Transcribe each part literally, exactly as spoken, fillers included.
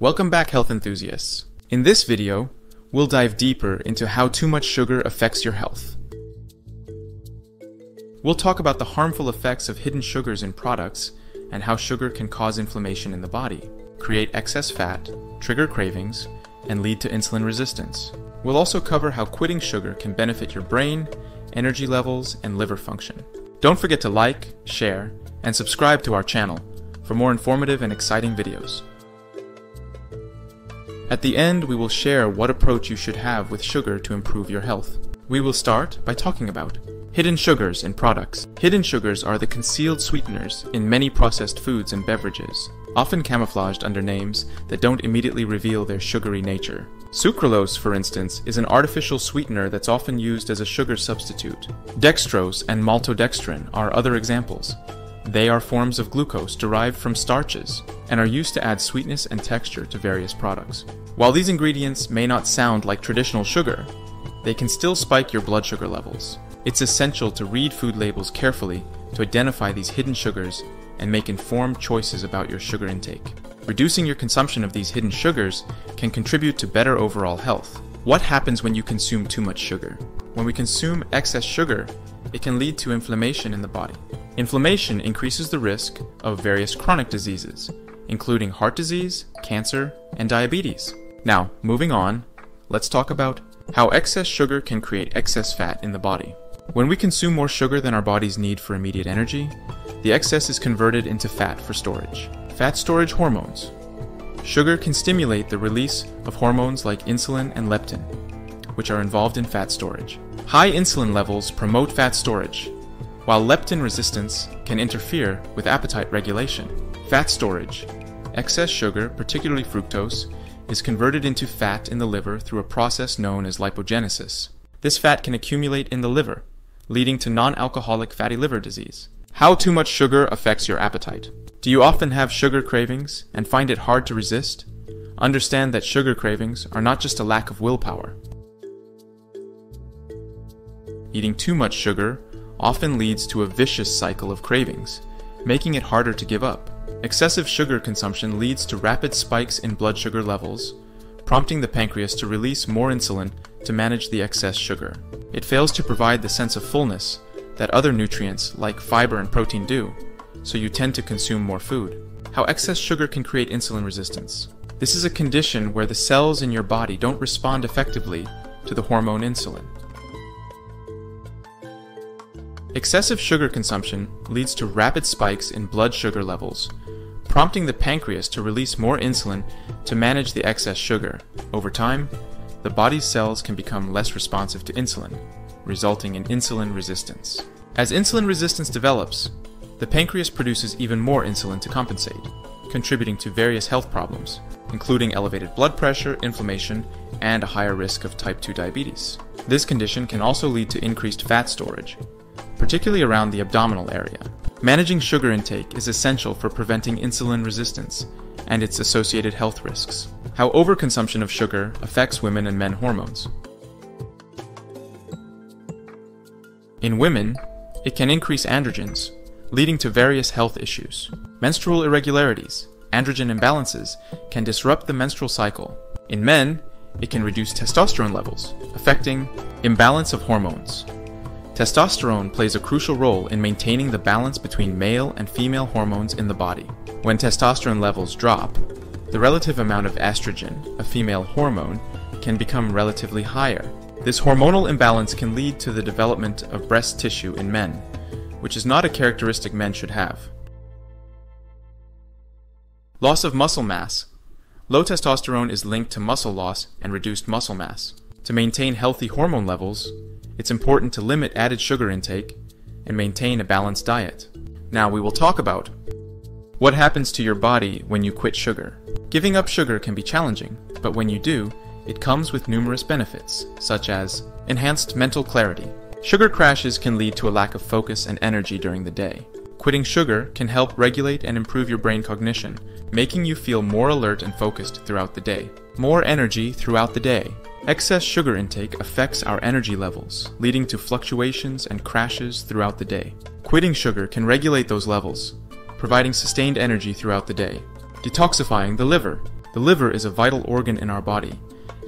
Welcome back, health enthusiasts. In this video, we'll dive deeper into how too much sugar affects your health. We'll talk about the harmful effects of hidden sugars in products and how sugar can cause inflammation in the body, create excess fat, trigger cravings, and lead to insulin resistance. We'll also cover how quitting sugar can benefit your brain, energy levels, and liver function. Don't forget to like, share, and subscribe to our channel for more informative and exciting videos. At the end, we will share what approach you should have with sugar to improve your health. We will start by talking about hidden sugars in products. Hidden sugars are the concealed sweeteners in many processed foods and beverages, often camouflaged under names that don't immediately reveal their sugary nature. Sucralose, for instance, is an artificial sweetener that's often used as a sugar substitute. Dextrose and maltodextrin are other examples. They are forms of glucose derived from starches and are used to add sweetness and texture to various products. While these ingredients may not sound like traditional sugar, they can still spike your blood sugar levels. It's essential to read food labels carefully to identify these hidden sugars and make informed choices about your sugar intake. Reducing your consumption of these hidden sugars can contribute to better overall health. What happens when you consume too much sugar? When we consume excess sugar, it can lead to inflammation in the body. Inflammation increases the risk of various chronic diseases, including heart disease, cancer, and diabetes. Now, moving on, let's talk about how excess sugar can create excess fat in the body. When we consume more sugar than our bodies need for immediate energy, the excess is converted into fat for storage. Fat storage hormones. Sugar can stimulate the release of hormones like insulin and leptin, which are involved in fat storage. High insulin levels promote fat storage, while leptin resistance can interfere with appetite regulation. Fat storage. Excess sugar, particularly fructose, is converted into fat in the liver through a process known as lipogenesis. This fat can accumulate in the liver, leading to non-alcoholic fatty liver disease. How too much sugar affects your appetite. Do you often have sugar cravings and find it hard to resist? Understand that sugar cravings are not just a lack of willpower. Eating too much sugar often leads to a vicious cycle of cravings, making it harder to give up. Excessive sugar consumption leads to rapid spikes in blood sugar levels, prompting the pancreas to release more insulin to manage the excess sugar. It fails to provide the sense of fullness that other nutrients like fiber and protein do, so you tend to consume more food. How excess sugar can create insulin resistance. This is a condition where the cells in your body don't respond effectively to the hormone insulin. Excessive sugar consumption leads to rapid spikes in blood sugar levels, prompting the pancreas to release more insulin to manage the excess sugar. Over time, the body's cells can become less responsive to insulin, resulting in insulin resistance. As insulin resistance develops, the pancreas produces even more insulin to compensate, contributing to various health problems, including elevated blood pressure, inflammation, and a higher risk of type two diabetes. This condition can also lead to increased fat storage, particularly around the abdominal area. Managing sugar intake is essential for preventing insulin resistance and its associated health risks. How overconsumption of sugar affects women and men hormones. In women, it can increase androgens, leading to various health issues. Menstrual irregularities, androgen imbalances, can disrupt the menstrual cycle. In men, it can reduce testosterone levels, affecting imbalance of hormones. Testosterone plays a crucial role in maintaining the balance between male and female hormones in the body. When testosterone levels drop, the relative amount of estrogen, a female hormone, can become relatively higher. This hormonal imbalance can lead to the development of breast tissue in men, which is not a characteristic men should have. Loss of muscle mass. Low testosterone is linked to muscle loss and reduced muscle mass. To maintain healthy hormone levels, it's important to limit added sugar intake and maintain a balanced diet. Now we will talk about what happens to your body when you quit sugar. Giving up sugar can be challenging, but when you do, it comes with numerous benefits, such as enhanced mental clarity. Sugar crashes can lead to a lack of focus and energy during the day. Quitting sugar can help regulate and improve your brain cognition, making you feel more alert and focused throughout the day. More energy throughout the day. Excess sugar intake affects our energy levels, leading to fluctuations and crashes throughout the day. Quitting sugar can regulate those levels, providing sustained energy throughout the day. Detoxifying the liver. The liver is a vital organ in our body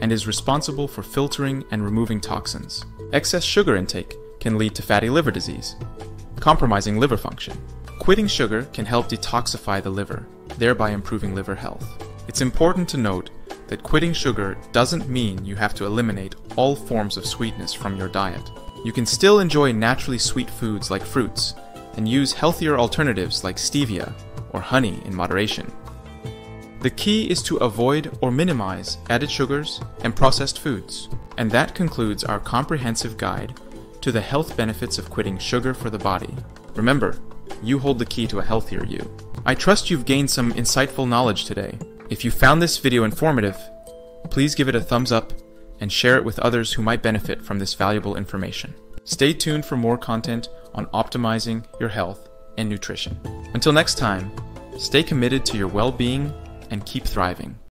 and is responsible for filtering and removing toxins. Excess sugar intake can lead to fatty liver disease, compromising liver function. Quitting sugar can help detoxify the liver, thereby improving liver health. It's important to note that quitting sugar doesn't mean you have to eliminate all forms of sweetness from your diet. You can still enjoy naturally sweet foods like fruits and use healthier alternatives like stevia or honey in moderation. The key is to avoid or minimize added sugars and processed foods. And that concludes our comprehensive guide to the health benefits of quitting sugar for the body. Remember, you hold the key to a healthier you. I trust you've gained some insightful knowledge today. If you found this video informative, please give it a thumbs up and share it with others who might benefit from this valuable information. Stay tuned for more content on optimizing your health and nutrition. Until next time, stay committed to your well-being and keep thriving.